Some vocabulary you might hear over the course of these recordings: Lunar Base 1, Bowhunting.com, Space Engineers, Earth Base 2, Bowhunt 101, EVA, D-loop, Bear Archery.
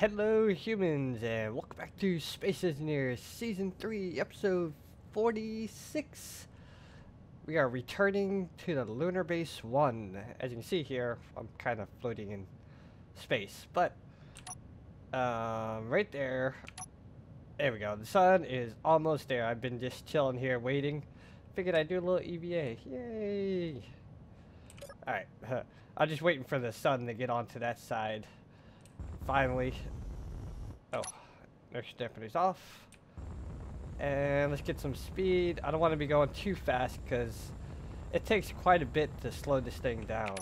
Hello humans, and welcome back to Space Engineers Season 3, Episode 46. We are returning to the Lunar Base 1. As you can see here, I'm kind of floating in space, but right there we go. The sun is almost there. I've been just chilling here waiting. Figured I'd do a little EVA. Yay! Alright, I'm just waiting for the sun to get onto that side. Finally. Oh, inertia dampener's off. And let's get some speed. I don't want to be going too fast because it takes quite a bit to slow this thing down.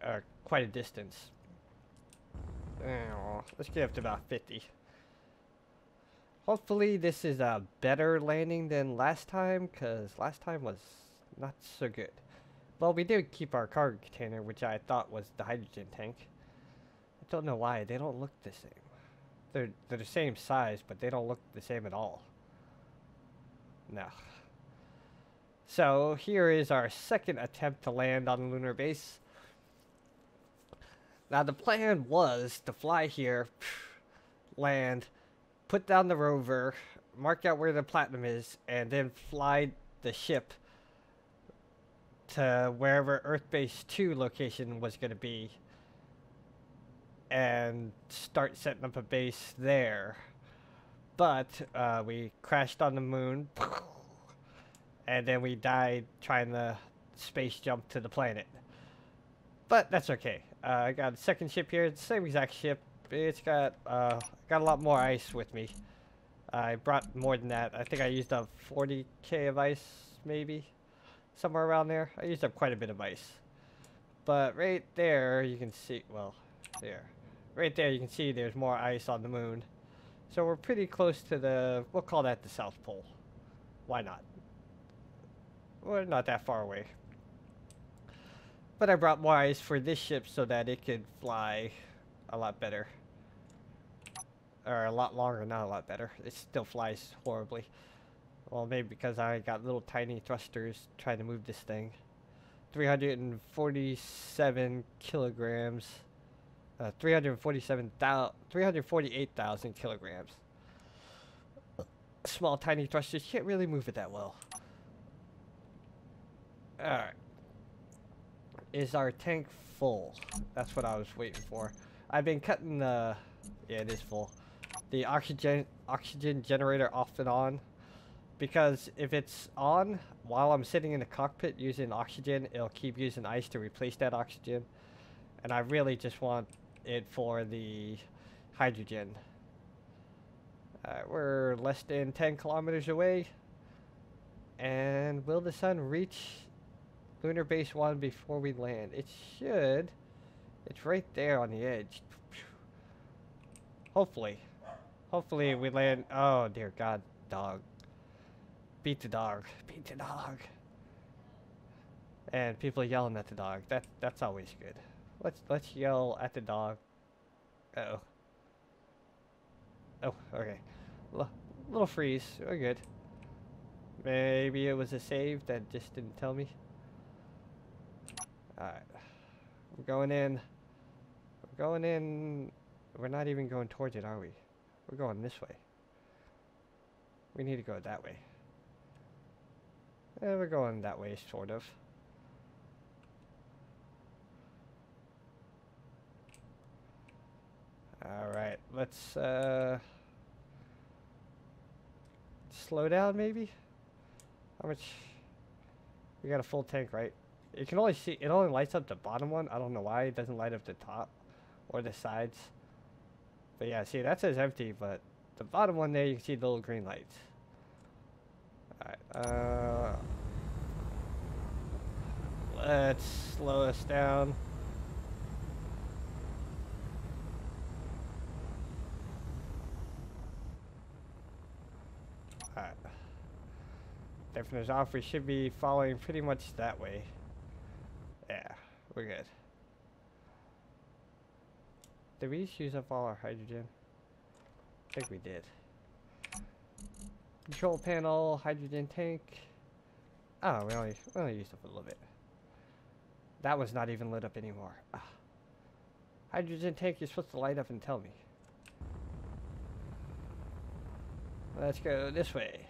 Or quite a distance. Let's get up to about 50. Hopefully this is a better landing than last time, because last time was not so good. Well, we did keep our cargo container, which I thought was the hydrogen tank. I don't know why. They don't look the same. They're the same size, but they don't look the same at all. No. So, here is our second attempt to land on the lunar base. Now, the plan was to fly here, land, put down the rover, mark out where the platinum is, and then fly the ship to wherever Earth Base 2 location was going to be and start setting up a base there. But we crashed on the moon and then we died trying to space jump to the planet. But that's okay. I got a second ship here, the same exact ship. It's got a lot more ice with me. I brought more than that. I think I used up 40k of ice maybe. Somewhere around there. I used up quite a bit of ice. But right there you can see, well, there. Right there you can see there's more ice on the moon. So we're pretty close to the, we'll call that the South Pole. Why not? We're not that far away. But I brought more ice for this ship so that it could fly a lot better. Or a lot longer, not a lot better. It still flies horribly. Well, maybe because I got little tiny thrusters trying to move this thing. 347 kilograms. 348,000 kilograms. Small, tiny thrusters. Can't really move it that well. Alright. Is our tank full? That's what I was waiting for. I've been cutting the... Yeah, it is full. The oxygen generator off and on. Because if it's on, while I'm sitting in the cockpit using oxygen, it'll keep using ice to replace that oxygen. And I really just want it for the hydrogen. Alright, we're less than 10 kilometers away. And will the sun reach Lunar Base 1 before we land? It should. It's right there on the edge. Hopefully. Hopefully we land. Oh, dear God, dog. Beat the dog. Beat the dog. And people are yelling at the dog. That's always good. Let's yell at the dog. Uh-oh. Oh, okay. Little freeze. We're good. Maybe it was a save that just didn't tell me. Alright. We're going in. We're going in. We're not even going towards it, are we? We're going this way. We need to go that way. And we're going that way, sort of. Alright, let's slow down, maybe? How much? We got a full tank, right? You can only see, it only lights up the bottom one. I don't know why it doesn't light up the top or the sides. But yeah, see, that says empty, but the bottom one there, you can see the little green lights. Alright, let's slow us down. Alright. Dampener's off. We should be following pretty much that way. Yeah, we're good. Did we just use up all our hydrogen? I think we did. Control panel, hydrogen tank. Oh, we only used up a little bit. That was not even lit up anymore. hydrogen tank you're supposed to light up and tell me. Let's go this way.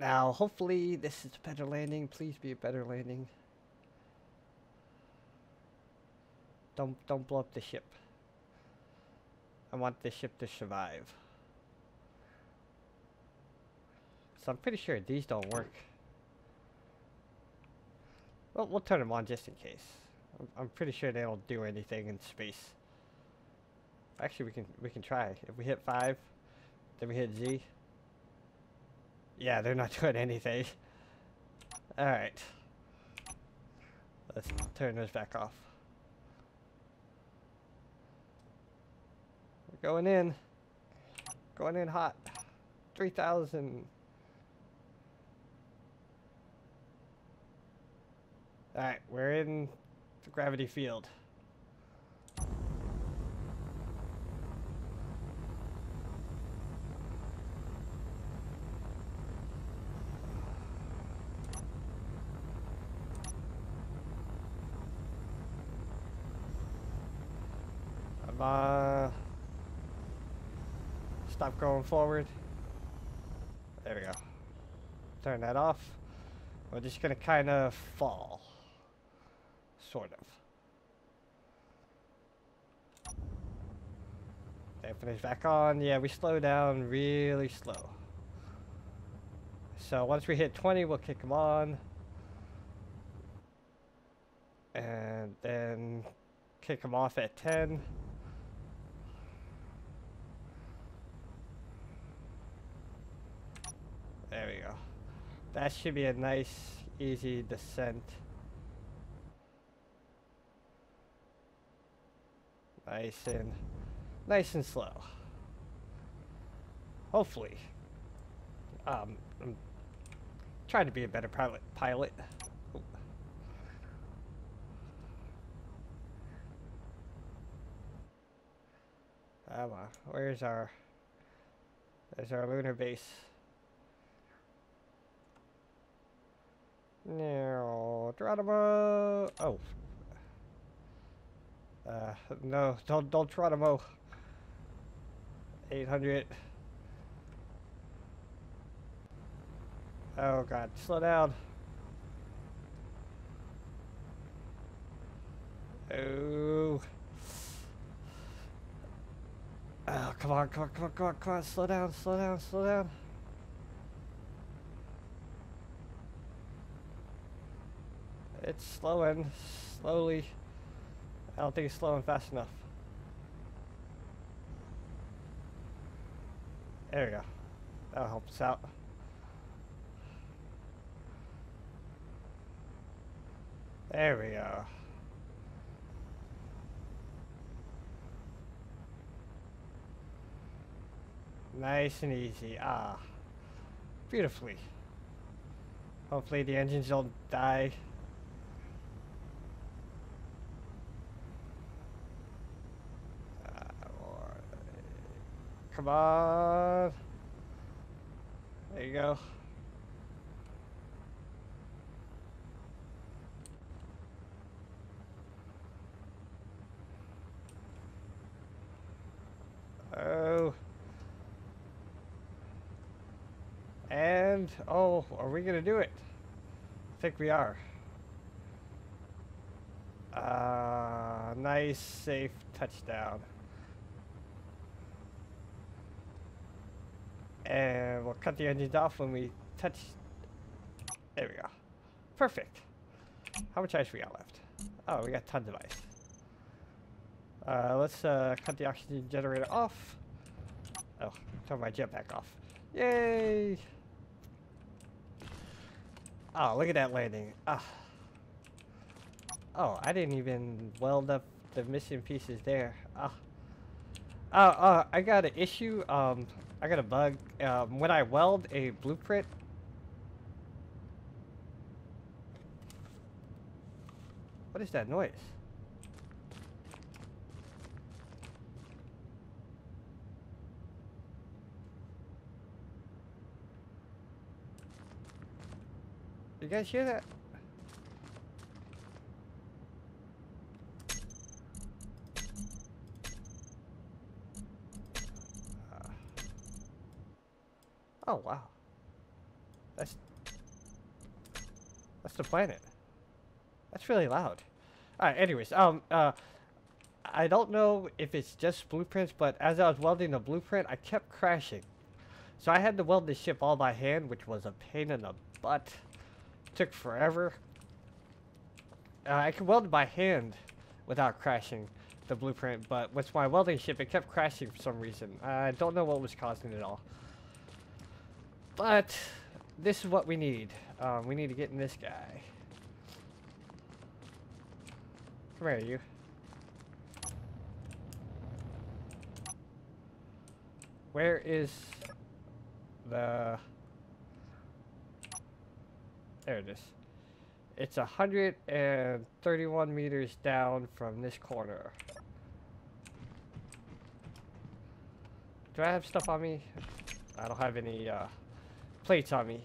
Now, hopefully this is a better landing. Please be a better landing. Don't blow up the ship. I want this ship to survive. So I'm pretty sure these don't work. Well, we'll turn them on just in case. I'm pretty sure they don't do anything in space. Actually, we can try. If we hit 5, then we hit Z. Yeah, they're not doing anything. Alright. Let's turn those back off. We're going in. Going in hot. 3,000. Alright, we're in the gravity field. Stop going forward. There we go. Turn that off. We're just gonna kind of fall, sort of. Dampener's back on. Yeah, we slow down really slow. So once we hit 20, we'll kick them on, and then kick them off at 10. There we go. That should be a nice, easy descent. Nice and slow. Hopefully. I'm trying to be a better pilot. Ooh. Come on. There's our lunar base. No, Geronimo. Oh. No, don't Geronimo. 800. Oh God, slow down. Oh. Oh, come on, slow down. It's slowing, slowly. I don't think it's slowing fast enough. There we go. That'll help us out. There we go. Nice and easy. Ah, beautifully. Hopefully the engines don't die. Come on. There you go. Oh. And, oh, are we going to do it? I think we are. Nice, safe touchdown. And we'll cut the engines off when we touch. There we go. Perfect. How much ice we got left? Oh, we got tons of ice. Let's cut the oxygen generator off. Oh, turn my jetpack off. Yay! Oh, look at that landing. Ah. Oh, I didn't even weld up the missing pieces there. Ah. I got an issue. I got a bug. When I weld a blueprint, what is that noise? You guys hear that? Oh, wow. That's the planet. That's really loud. Alright, anyways, I don't know if it's just blueprints, but as I was welding the blueprint, I kept crashing. So I had to weld this ship all by hand, which was a pain in the butt. Took forever. I could weld it by hand without crashing the blueprint, but with my welding ship, it kept crashing for some reason. I don't know what was causing it all. But this is what we need. We need to get in this guy. Come here, you. Where is the... There it is. It's 131 meters down from this corner. Do I have stuff on me? I don't have any plates on me.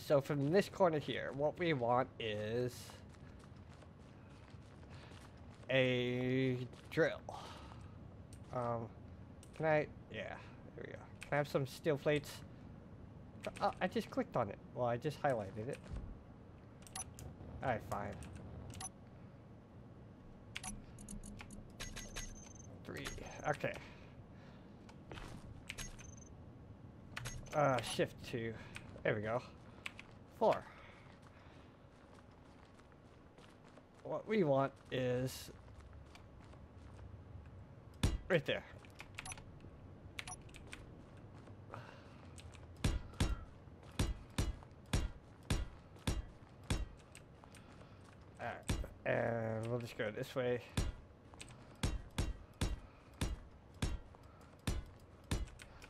So from this corner here, what we want is a drill. Can I? Yeah, there we go. Can I have some steel plates? Oh, I just clicked on it. Well, I just highlighted it. Alright, fine. 3. Okay. Shift 2. There we go. 4. What we want is right there. And we'll just go this way.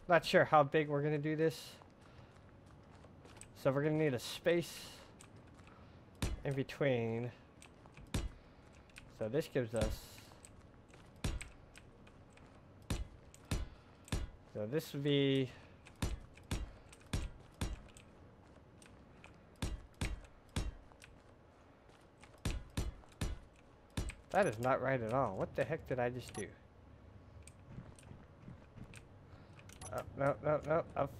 Not sure how big we're gonna do this. So we're gonna need a space in between. So this gives us. So this would be. That is not right at all. What the heck did I just do? Up, no, no, no, up.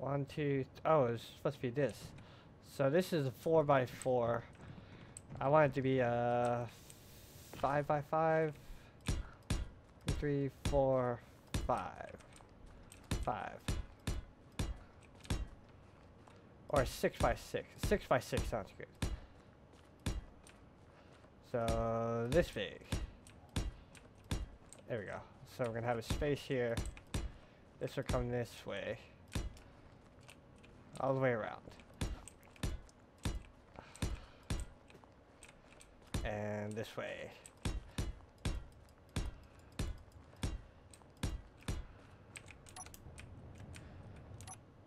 1, 2. Oh, it's supposed to be this. So this is a 4x4. I want it to be a 5x5. 3, 4, 5, 5. Or 6x6. 6x6 sounds good. So, this big. There we go. So, we're going to have a space here. This will come this way. All the way around. And this way.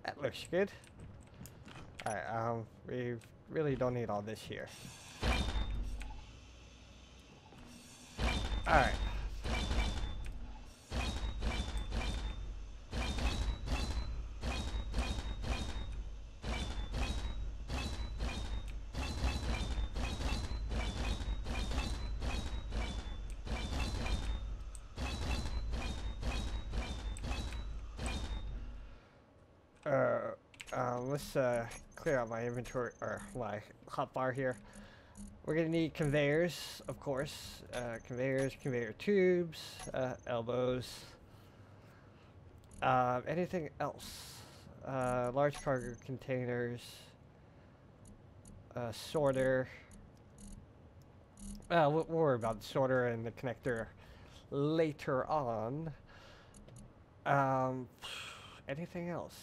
That looks good. Alright, we really don't need all this here. Alright. Let's clear out my inventory or my hotbar here. We're gonna need conveyors, of course. Conveyors, conveyor tubes, elbows. Anything else? Large cargo containers. Sorter. We'll worry about the sorter and the connector later on. Anything else?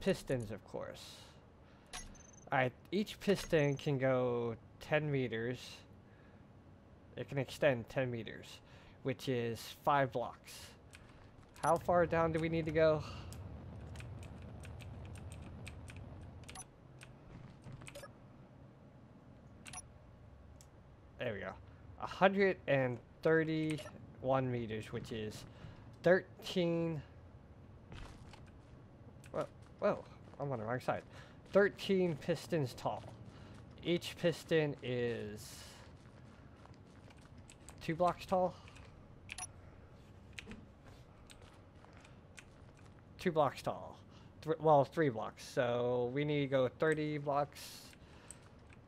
Pistons, of course. Alright, each piston can go 10 meters. It can extend 10 meters, which is 5 blocks. How far down do we need to go? There we go. 131 meters, which is 13... Whoa, whoa, I'm on the wrong side. 13 pistons tall. Each piston is 2 blocks tall. 2 blocks tall. Well, 3 blocks. So we need to go 30 blocks,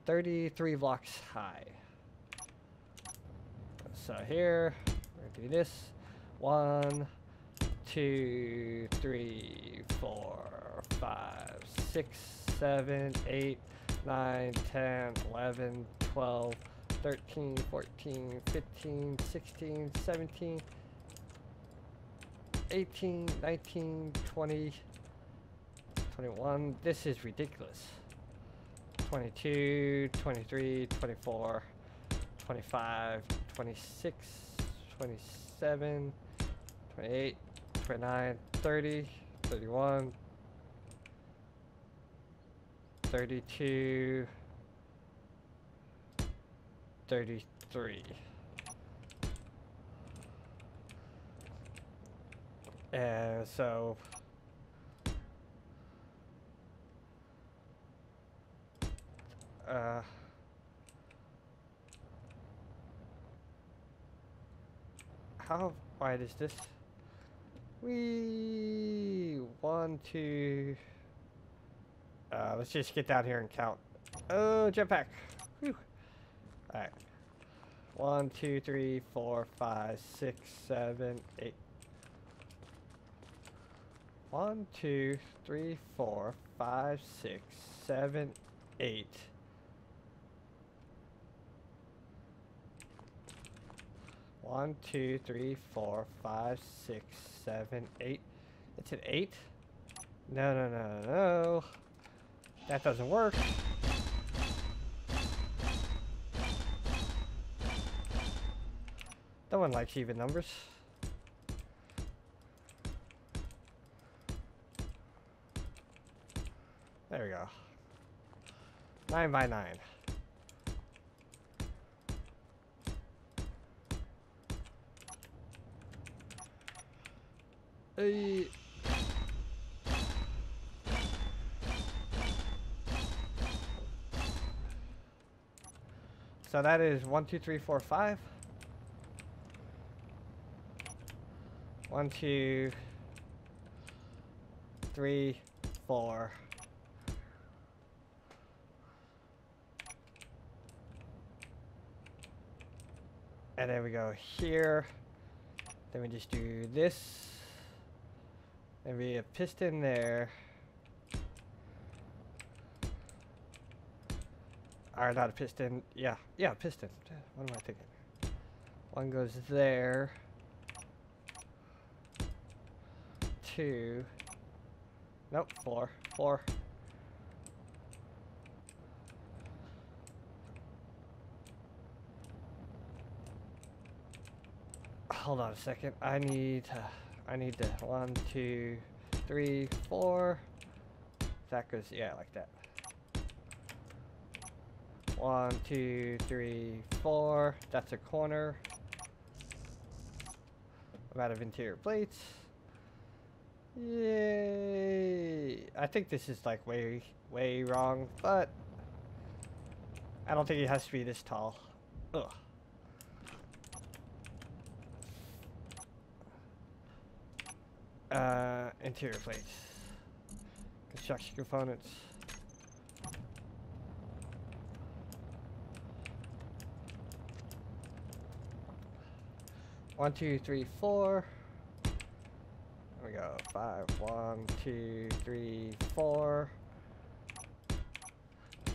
33 blocks high. So here, we're gonna do this. 1, 2, 3, 4, 5, 6, 7, 8, 9, 10, 11, 12, 13, 14, 15, 16, 17, 18, 19, 20, 21. This is ridiculous. 22, 23, 24, 25, 26, 27, 28, 29, 30, 31, 32, 33. And so how wide is this? We 1, 2. Let's just get down here and count. Oh, jetpack. Whew. All right. 1, 2, 3, 4, 5, 6, 7, 8. 1, 2, 3, 4, 5, 6, 7, 8. 1, 2, 3, 4, 5, 6, 7, 8. It's an 8? No, no, no, no. That doesn't work. No one likes even numbers. There we go. 9 by 9. So that is 1, 2, 3, 4, 5. 1, 2, 3, 4. 1, 2, 3, 4. And then we go here. Then we just do this. And we have piston there. Or not a piston. Yeah, yeah, piston. What am I thinking? One goes there. 2. Nope, 4. 4. Hold on a second. I need the 1, 2, 3, 4. That goes, yeah, like that. 1, 2, 3, 4. That's a corner. I'm out of interior plates. Yay! I think this is like way, way wrong, but I don't think it has to be this tall. Ugh. Interior plates. Construction components. One, two, three, four. There we go. 5. 1, 2, 3, 4.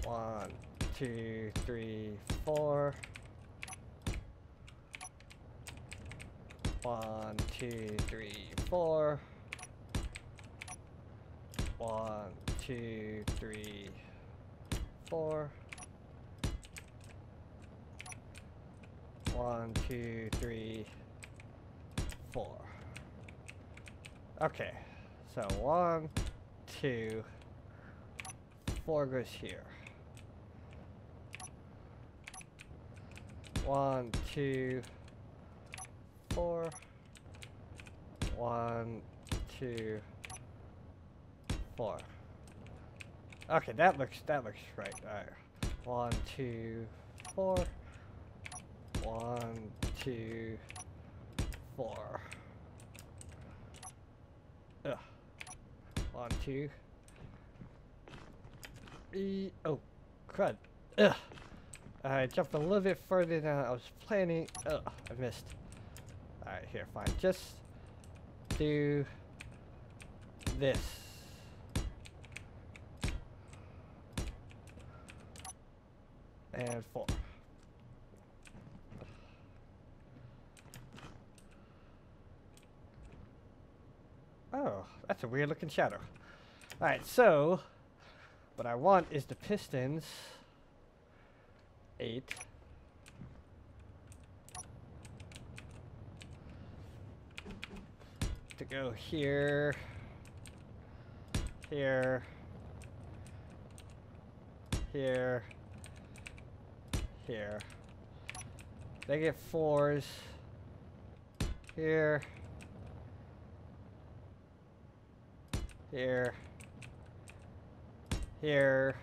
1, 2, 3, 4. 1, 2, 3, 4. 1, 2, 3, 4. 1, 2, 3, 4. Okay, so 1, 2, 4 goes here. 1, 2, 4. 1, 2, 4. Okay, that looks right. Alright. 1, 2, 4. 1, 2, 4. Ugh. onto the... Oh, crud. Ugh. I jumped a little bit further than I was planning. Oh, I missed. Alright, here, fine. Just do this. And 4. Oh, that's a weird looking shadow. Alright, so what I want is the pistons. 8. To go here. Here. Here. Here. They get 4s. Here. Here. Here.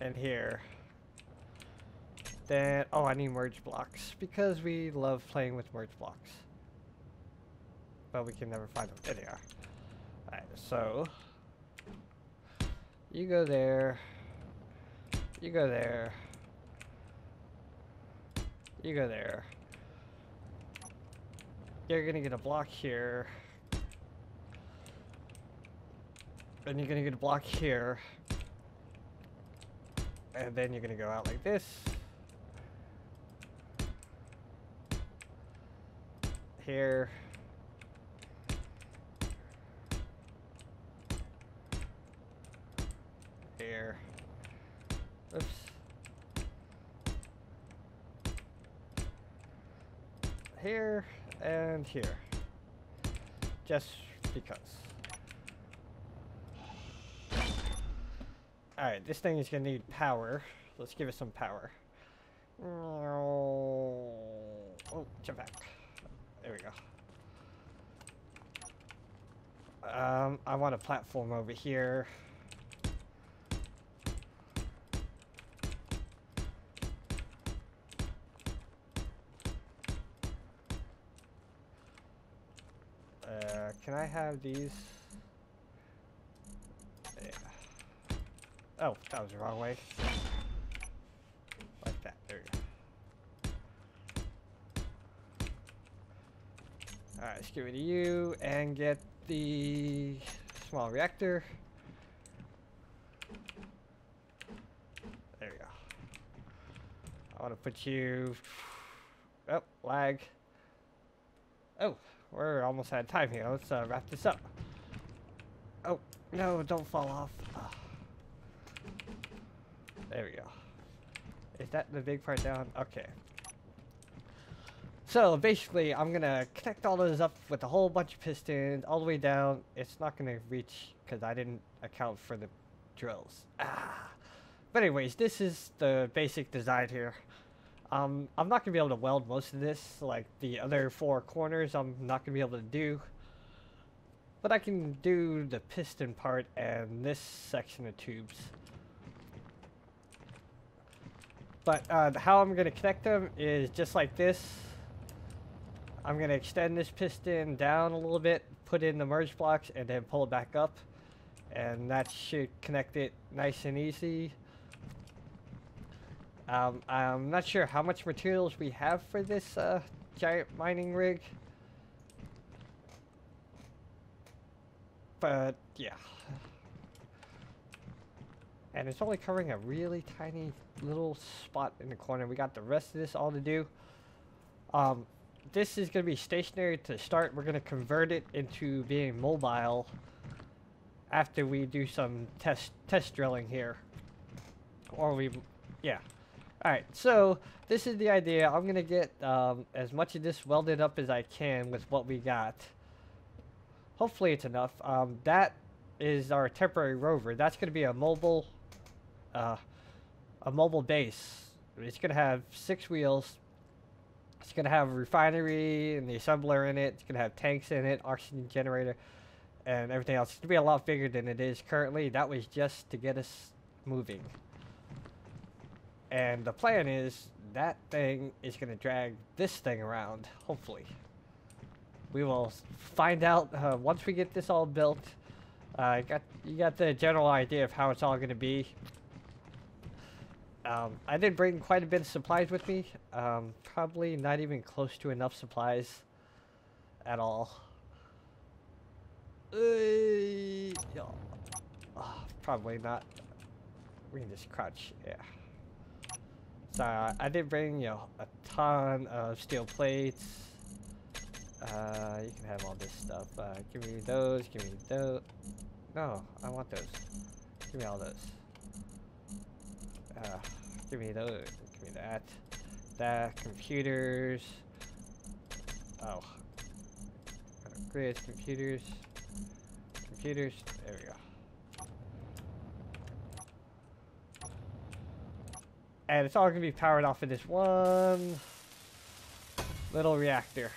And here. Then, oh, I need merge blocks, because we love playing with merge blocks. But we can never find them. There they are. Alright, so. You go there. You go there. You go there. You're gonna get a block here. And you're gonna get a block here. And then you're gonna go out like this. Here. Here. Oops. Here and here. Just because. Alright, this thing is gonna need power. Let's give it some power. Oh, jump back. There we go. I want a platform over here. Can I have these? Yeah. Oh, that was the wrong way. Like that. There we go. Alright, let's get rid of you and get the small reactor. There we go. I want to put you... Oh, lag. Oh, we're almost out of time here. Let's wrap this up. Oh, no, don't fall off. Oh. There we go. Is that the big part down? Okay. So basically, I'm going to connect all those up with a whole bunch of pistons all the way down. It's not going to reach because I didn't account for the drills. Ah. But anyways, this is the basic design here. I'm not going to be able to weld most of this. Like the other 4 corners, I'm not going to be able to do. But I can do the piston part and this section of tubes. But how I'm going to connect them is just like this. I'm going to extend this piston down a little bit, put in the merge blocks, and then pull it back up. And that should connect it nice and easy. I'm not sure how much materials we have for this giant mining rig. But, yeah. And it's only covering a really tiny little spot in the corner. We got the rest of this all to do. This is going to be stationary to start. We're going to convert it into being mobile after we do some test drilling here. Or we, yeah. Alright, so this is the idea. I'm going to get as much of this welded up as I can with what we got. Hopefully it's enough. That is our temporary rover. That's going to be a mobile base. It's going to have 6 wheels. It's going to have a refinery and the assembler in it. It's going to have tanks in it, oxygen generator, and everything else. It's going to be a lot bigger than it is currently. That was just to get us moving. And the plan is that thing is going to drag this thing around, hopefully. We will find out once we get this all built. You got the general idea of how it's all going to be. I did bring quite a bit of supplies with me. Probably not even close to enough supplies at all. Probably not. We can just crouch, yeah. So I did bring, you know, a ton of steel plates. You can have all this stuff. Give me those, give me those. No, I want those. Give me all those. Give me those, give me that. That, computers. Oh. Upgrades, computers. Computers, there we go. And it's all gonna be powered off of this one little reactor.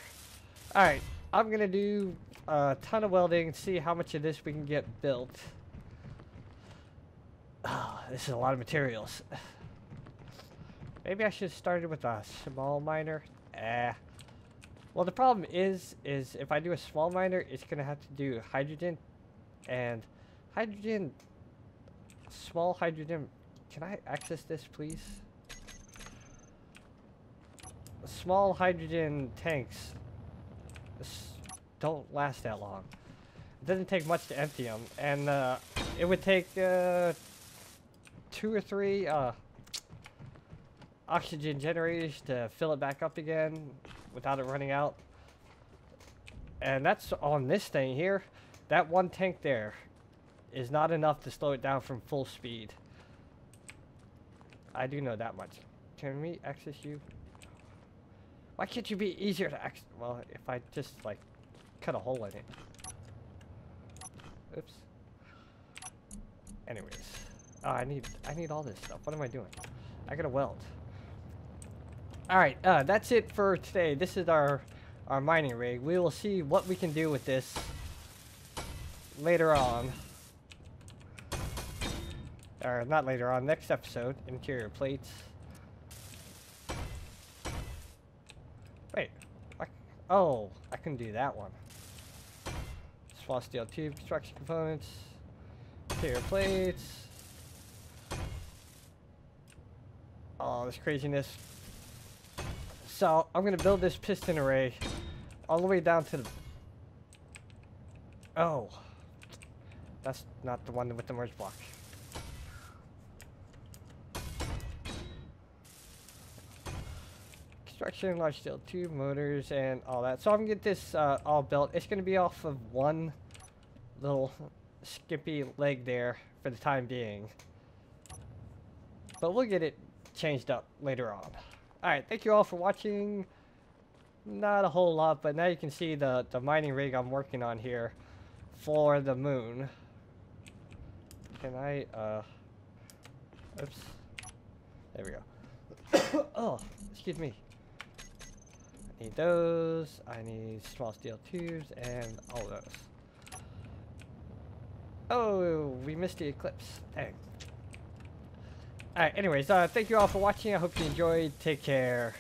Alright, I'm gonna do a ton of welding and see how much of this we can get built. Oh, this is a lot of materials. Maybe I should have started with a small miner. Well, the problem is if I do a small miner, it's gonna have to do hydrogen and hydrogen, small hydrogen. Can I access this, please? Small hydrogen tanks don't last that long. It doesn't take much to empty them, and it would take 2 or 3 oxygen generators to fill it back up again without it running out. And that's on this thing here. That one tank there is not enough to slow it down from full speed. I do know that much. Can we access you? Why can't you be easier to access? Well, if I just, like, cut a hole in it. Oops. Anyways. Oh, I need all this stuff. What am I doing? I gotta weld. Alright, that's it for today. This is our mining rig. We will see what we can do with this later on. Or not later on, next episode, interior plates. Wait. Oh, I can do that one. Small steel tube, construction components, interior plates. Oh, this craziness. So, I'm going to build this piston array all the way down to the... Oh. That's not the one with the merge block. Construction, large steel tube, motors, and all that. So I'm gonna get this all built. It's gonna be off of one little skimpy leg there for the time being. But we'll get it changed up later on. Alright, thank you all for watching. Not a whole lot, but now you can see the mining rig I'm working on here for the moon. Can I, oops. There we go. Oh, excuse me. Need those. I need small steel tubes and all those. Oh, we missed the eclipse. Dang. Alright, anyways, thank you all for watching. I hope you enjoyed. Take care.